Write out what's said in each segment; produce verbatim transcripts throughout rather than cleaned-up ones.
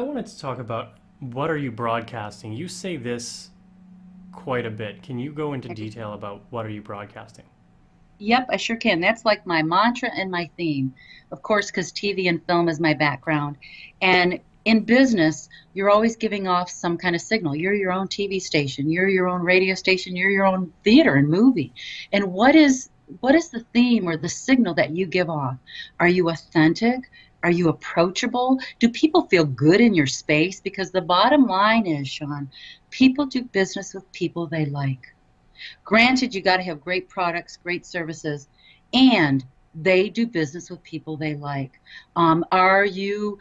I wanted to talk about, what are you broadcasting? You say this quite a bit. Can you go into detail about what are you broadcasting? Yep, I sure can. That's like my mantra and my theme, of course, because T V and film is my background. And in business, you're always giving off some kind of signal. You're your own T V station. You're your own radio station. You're your own theater and movie. And what is, what is the theme or the signal that you give off? Are you authentic? Are you approachable? Do people feel good in your space? Because the bottom line is, Sean, people do business with people they like. Granted, you got to have great products, great services, and they do business with people they like. Um, are you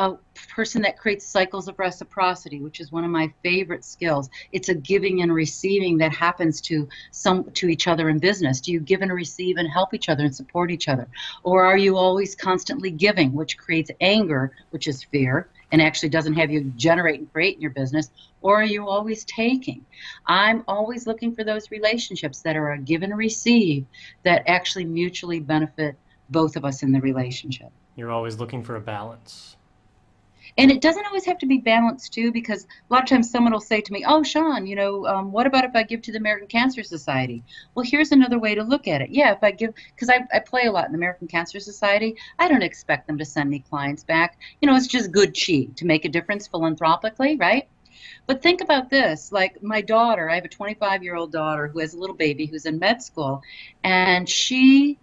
a person that creates cycles of reciprocity, which is one of my favorite skills? It's a giving and receiving that happens to some to each other in business. Do you give and receive and help each other and support each other? Or are you always constantly giving, which creates anger, which is fear, and actually doesn't have you generate and create in your business? Or are you always taking? I'm always looking for those relationships that are a give and receive that actually mutually benefit both of us in the relationship. You're always looking for a balance. And it doesn't always have to be balanced, too, because a lot of times someone will say to me, oh, Sean, you know, um, what about if I give to the American Cancer Society? Well, here's another way to look at it. Yeah, if I give, because I, I play a lot in the American Cancer Society, I don't expect them to send me clients back. You know, it's just good cheek to make a difference philanthropically, right? But think about this, like my daughter, I have a twenty-five-year-old daughter who has a little baby who's in med school, and she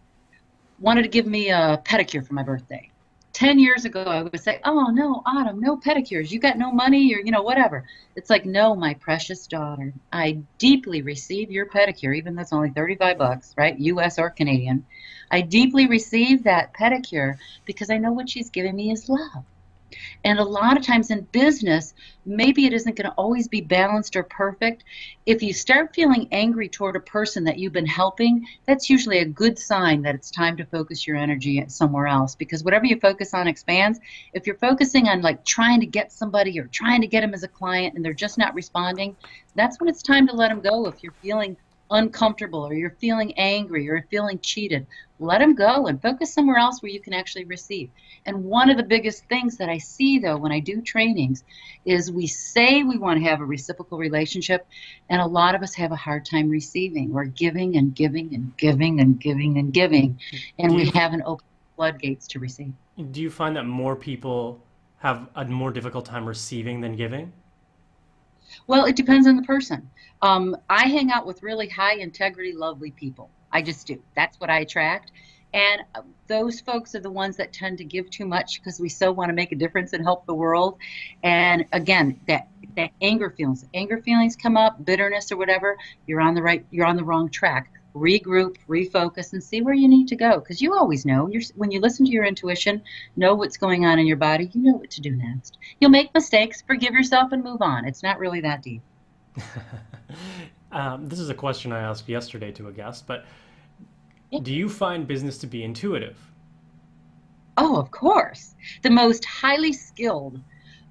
wanted to give me a pedicure for my birthday. Ten years ago, I would say, oh, no, Autumn, no pedicures. You got no money or, you know, whatever. It's like, no, my precious daughter, I deeply receive your pedicure, even though it's only thirty-five bucks, right, U S or Canadian. I deeply receive that pedicure because I know what she's giving me is love. And a lot of times in business, maybe it isn't going to always be balanced or perfect. If you start feeling angry toward a person that you've been helping, that's usually a good sign that it's time to focus your energy somewhere else, because whatever you focus on expands. If you're focusing on like trying to get somebody or trying to get them as a client and they're just not responding, that's when it's time to let them go. If you're feeling uncomfortable or you're feeling angry or feeling cheated, let them go and focus somewhere else where you can actually receive. And one of the biggest things that I see, though, when I do trainings is we say we want to have a reciprocal relationship, and a lot of us have a hard time receiving. We're giving and giving and giving and giving and giving, and do we you, haven't opened floodgates to receive. Do you find that more people have a more difficult time receiving than giving? Well, it depends on the person. Um, I hang out with really high integrity, lovely people. I just do. That's what I attract. And those folks are the ones that tend to give too much because we so want to make a difference and help the world. And again, that that anger feelings, anger feelings come up, bitterness or whatever. You're on the right, you're on the wrong track. Regroup, refocus, and see where you need to go. Because you always know. You're, when you listen to your intuition, know what's going on in your body, you know what to do next. You'll make mistakes, forgive yourself, and move on. It's not really that deep. um, this is a question I asked yesterday to a guest, but yeah. Do you find business to be intuitive? Oh, of course. The most highly skilled,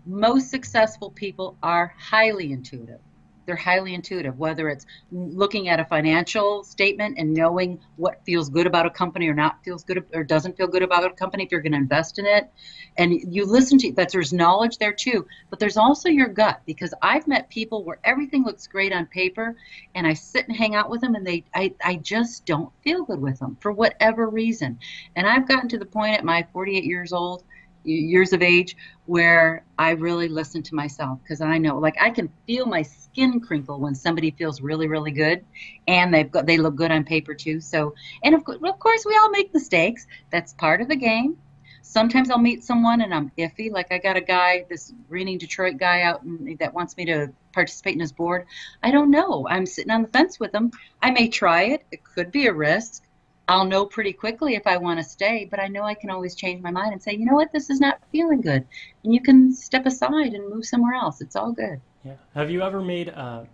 most successful people are highly intuitive. They're highly intuitive, whether it's looking at a financial statement and knowing what feels good about a company or not feels good or doesn't feel good about a company if you're going to invest in it. And you listen to that, there's knowledge there too, but there's also your gut, because I've met people where everything looks great on paper and I sit and hang out with them and they I, I just don't feel good with them for whatever reason. And I've gotten to the point at my forty-eight years old years of age where I really listen to myself, because I know, like, I can feel my skin crinkle when somebody feels really, really good, and they've got, they look good on paper too. So, and of, of course we all make mistakes. That's part of the game. Sometimes I'll meet someone and I'm iffy. Like, I got a guy, this reading Detroit guy out in, that wants me to participate in his board. I don't know. I'm sitting on the fence with him. I may try it. It could be a risk. I'll know pretty quickly if I want to stay, but I know I can always change my mind and say, you know what, this is not feeling good. And you can step aside and move somewhere else. It's all good. Yeah. Have you ever made, uh,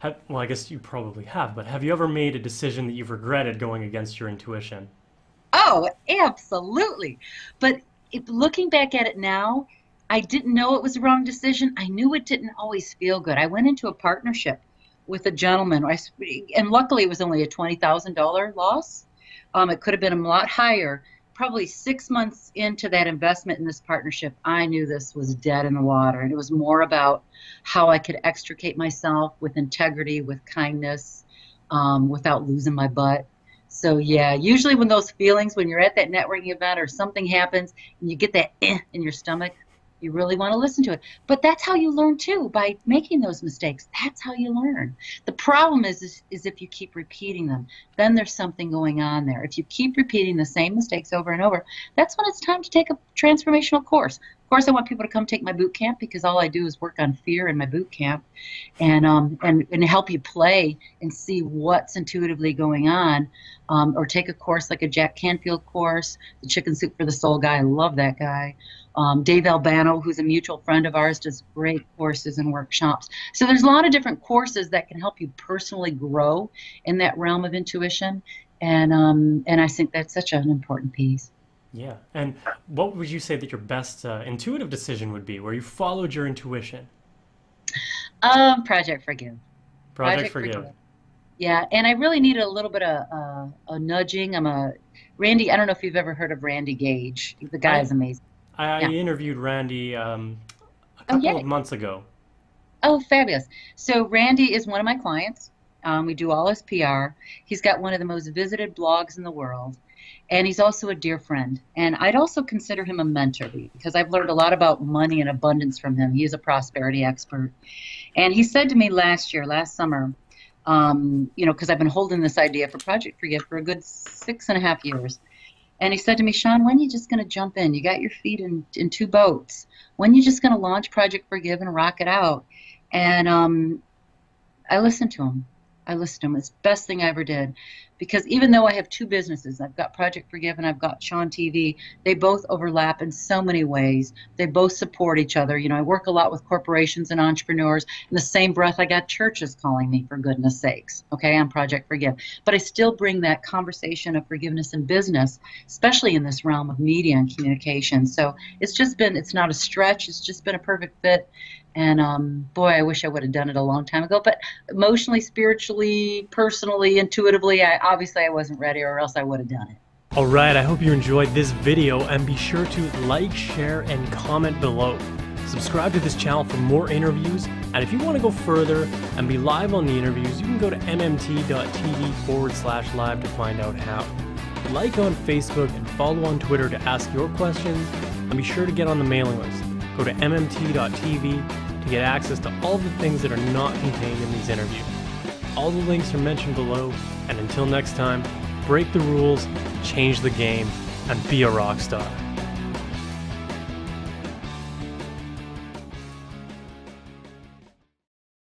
have, well, I guess you probably have, but have you ever made a decision that you've regretted going against your intuition? Oh, absolutely. But if, looking back at it now, I didn't know it was the wrong decision. I knew it didn't always feel good. I went into a partnership with a gentleman, and luckily it was only a twenty thousand dollar loss. Um, it could have been a lot higher, probably six months into that investment in this partnership, I knew this was dead in the water. And it was more about how I could extricate myself with integrity, with kindness, um, without losing my butt. So, yeah, usually when those feelings, when you're at that networking event or something happens and you get that eh in your stomach, you really want to listen to it. But that's how you learn, too, by making those mistakes. That's how you learn. The problem is, is, is if you keep repeating them, then there's something going on there. If you keep repeating the same mistakes over and over, that's when it's time to take a transformational course. Of course, I want people to come take my boot camp because all I do is work on fear in my boot camp and, um, and, and help you play and see what's intuitively going on. Um, or take a course like a Jack Canfield course, the Chicken Soup for the Soul guy. I love that guy. Um, Dave Albano, who's a mutual friend of ours, does great courses and workshops. So there's a lot of different courses that can help you personally grow in that realm of intuition, and um, and I think that's such an important piece. Yeah, and what would you say that your best uh, intuitive decision would be, where you followed your intuition? Um, Project Forgive. Project, Project Forgive. Forgive. Yeah, and I really needed a little bit of uh, a nudging. I'm a Randy. I don't know if you've ever heard of Randy Gage. The guy I, is amazing. I yeah. interviewed Randy um, a couple oh, yeah. of months ago. Oh, fabulous. So Randy is one of my clients. Um, we do all his P R. He's got one of the most visited blogs in the world. And he's also a dear friend. And I'd also consider him a mentor because I've learned a lot about money and abundance from him. He's a prosperity expert. And he said to me last year, last summer, um, you know, because I've been holding this idea for Project Forgive for a good six and a half years. And he said to me, Sean, when are you just going to jump in? You got your feet in, in two boats. When are you just going to launch Project Forgive and rock it out? And um, I listened to him. I listened to him. It's the best thing I ever did. Because even though I have two businesses, I've got Project Forgive and I've got Sean T V, they both overlap in so many ways. They both support each other. You know, I work a lot with corporations and entrepreneurs. In the same breath, I got churches calling me, for goodness sakes, okay, on Project Forgive. But I still bring that conversation of forgiveness in business, especially in this realm of media and communication. So it's just been, it's not a stretch, it's just been a perfect fit. And, um, boy, I wish I would have done it a long time ago. But emotionally, spiritually, personally, intuitively, I obviously I wasn't ready, or else I would have done it. All right, I hope you enjoyed this video, and be sure to like, share, and comment below. Subscribe to this channel for more interviews, and if you want to go further and be live on the interviews, you can go to m m t dot t v forward slash live to find out how. Like on Facebook and follow on Twitter to ask your questions, and be sure to get on the mailing list. Go to m m t dot t v to get access to all the things that are not contained in these interviews. All the links are mentioned below, and until next time, break the rules, change the game, and be a rock star.